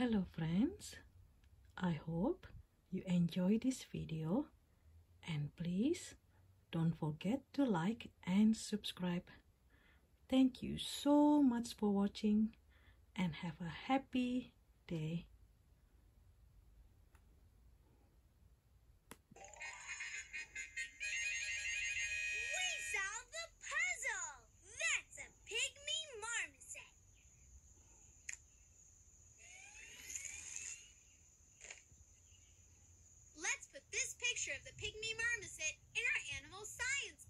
Hello friends, I hope you enjoy this video and please don't forget to like and subscribe. Thank you so much for watching and have a happy day. We solved the puzzle! That's a pygmy marmoset! Let's put this picture of the pygmy marmoset in our animal science